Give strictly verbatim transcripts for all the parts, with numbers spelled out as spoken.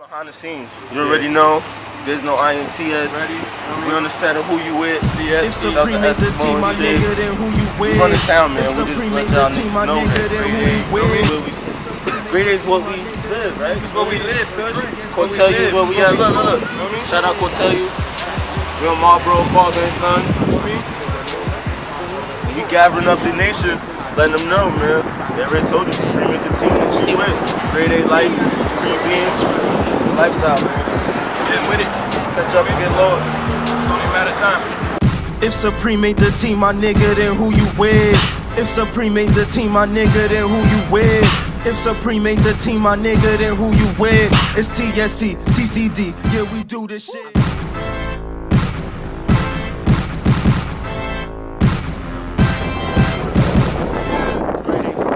Behind the scenes, you already know. There's no I N T S. We understand who you with. If Supreme is the team, my nigga, then who you with? We run the town, man. We just let y'all niggas know that. Great is what we live, right? It's what we live. Cortellu is what we have. Look, look. Shout out Cortellu. We on Marlboro, father and sons. We gathering up the nation, letting them know, man. They already told you Supreme is the team that you with. Great A life, Supreme Being Lifestyle, man. Get with it. Catch up and get lower. It's only a matter of time. If Supreme ain't the team, my nigga, then who you with? If Supreme ain't the team, my nigga, then who you with? If Supreme ain't the team, my nigga, then who you with? It's T S T, T C D, yeah, we do this shit.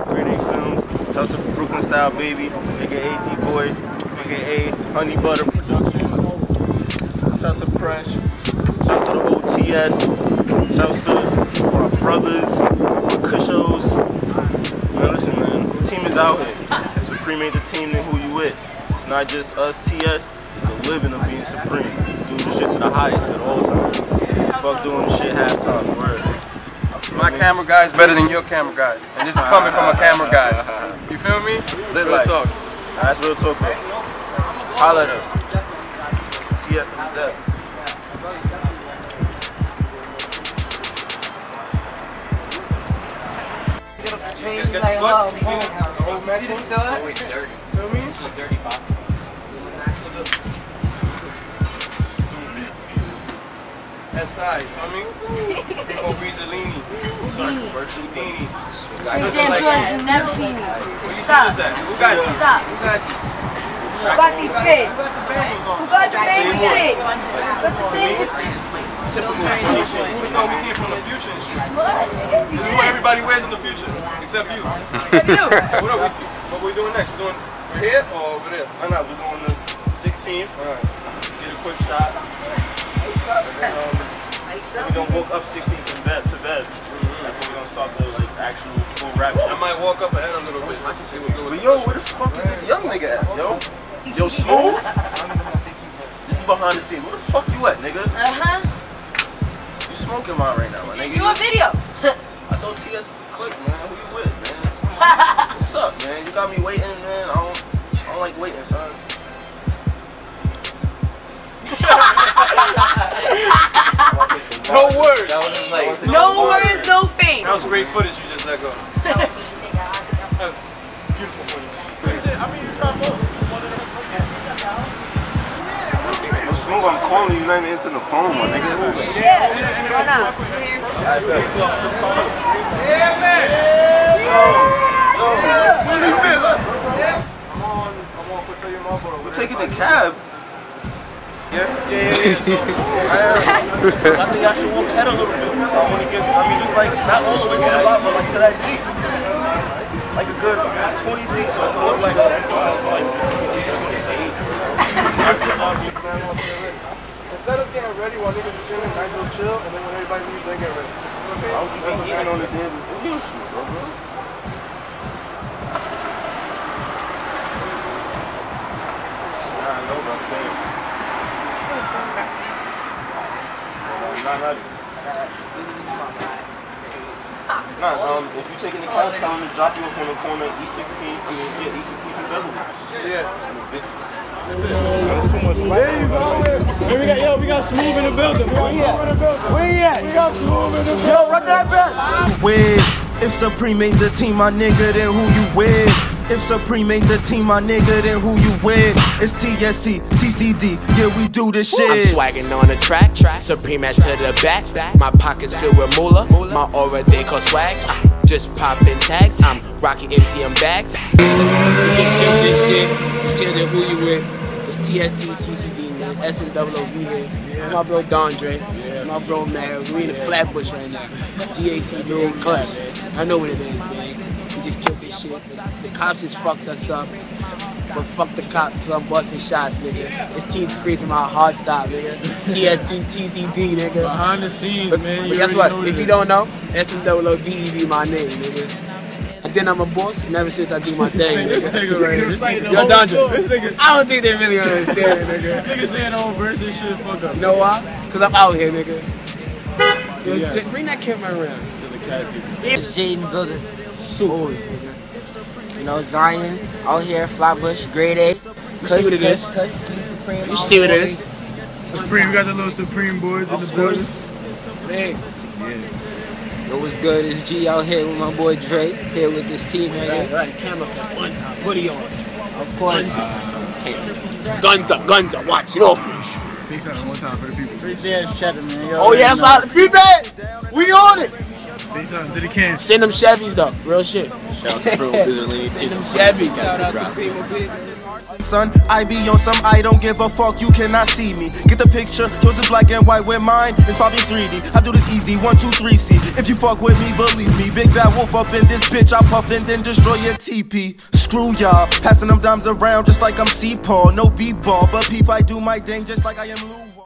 Great A Films, shout out to Brooklyn Style Baby, A K A D-Boy, A K A Honey Butter Productions. Shouts to Crash, shouts to the whole T S, shouts to our brothers, our Cushos. Man, listen, man, the team is out here. If Supreme ain't the team, then who you with? It's not just us T S, it's a living of being Supreme. Doing the shit to the highest at all times. Fuck doing the shit halftime, word. My camera guy is better than your camera guy. And this is coming from a camera guy. You feel me? Real like. Talk. That's real talk, man. Holla at us. Yes, I'm dead. Dreams like, oh, boom. The whole message? Oh, it's dirty. You know what I mean? It's a dirty pocket. S I, you know what I mean? Big ol' Rizzolini. Sorry, Bertudini. You damn Jordan, you never seen me. Where you see this at? Who got you? Who got you? Who got these fits? Who got the baby fits? What's the change? Typical shit. We know we came from the future and shit. What? This is what everybody wears in the future, except you. Except you. What are we? What are we doing next? We're doing we're here or over there? I know we're doing the sixteenth. Alright. Get a quick shot. Um, we gonna walk up sixteenth to bed. To bed. That's when we gonna start the like actual full rap. I might walk up ahead a little bit. Let's see what's going on. But yo, where the fuck is this young nigga at, yo? Yo, Smoove? This is behind the scenes. Where the fuck you at, nigga? Uh-huh. You smoking mine right now, my nigga. You on video. I thought T S was the click, man. Who you with, man? What's up, man? You got me waiting, man. I don't, I don't like waiting, son. No words. That was just like, no words, no fame. That was great footage you just let go. That's beautiful footage. That's it. I mean, you try both. Smoove, I'm calling you, not even answering the phone, my nigga. Yeah, why not? Yeah, man! Yeah! We're taking the cab. Yeah? Yeah, yeah, yeah. I think I should walk ahead a little bit. I want to get, I mean, just like, not all the way to the lot, but like to that Jeep. Like a good twenty feet, so I can look like a... Instead of getting ready while niggas are chilling, I go chill, and then when everybody leaves, they get ready. Okay. I was just getting on the damn video shoot, bro. Nah, I know what I'm saying. Nah, um, if you're taking the count, tell them to drop you up on the corner at E sixteen, I mean, yeah, E sixteen from Beverly. Yeah. That's it. That's too much. There you go. Hey, we got, yo, we got Smoove in the building. Where he at? Where he at? We got Smoove in the building. Yo, run that back. With, if Supreme ain't the team, my nigga, then who you with? If Supreme ain't the team, my nigga, then who you with? It's T S T, T C D, yeah, we do this shit. I'm swagging on the track, track. Supreme at to the back. My pockets filled with moolah. My aura, they call swag. Just popping tags, I'm rocking M T M bags. Let's kill this shit. Let's kill it. Who you with? It's T S T, T C D, man. It's S M O V here. My bro Dondre, yeah. My bro Matt. We in the Flatbush right now. G A C dude, cut. I know what it is, man. We just killed this shit. The cops just fucked us up. But fuck the cops till I'm busting shots, nigga. It's team screen to my heart stop, nigga. T S T, T C D, nigga. Behind the scenes, but, man. But guess what? If you don't know, S M O V E be my name, nigga. LinkedIn, I'm a boss, and ever since I do my thing. This nigga right here. Yo, Dondre, I don't think they really understand, nigga. Nigga saying the whole verse and shit, fuck up. You know why? Because I'm out here, nigga. Yo, yes. Bring that camera around. To the casket. It's Jaden building. Super. You know, Zion, out here, Flatbush, grade A. You see what it is? You see what it is? Supreme, got the little Supreme boards in the boards. Big. Yeah. Yo, what's good? It's G out here with my boy Dre, here with this team right here. Right, right. Camera for one time. Hoodie on. Of course. Uh, hey. Guns up, guns up. Watch it off. Say something one time for the people. Free bears, cheddar, man. Yo, oh, yeah, that's a lot of free bears. We on it. Say something to the camp. Send them Chevys, though. Real shit. Shout out to Bro. Send them Chevys. Shout out to people, please. Son, I be on some, I don't give a fuck, you cannot see me. Get the picture, yours is black and white with mine, it's probably three D. I do this easy, one two three C. If you fuck with me, believe me. Big bad wolf up in this bitch, I puff and then destroy your T P. Screw y'all, passing them dimes around just like I'm C-Paul. No B-ball, but peep, I do my thing just like I am Lou.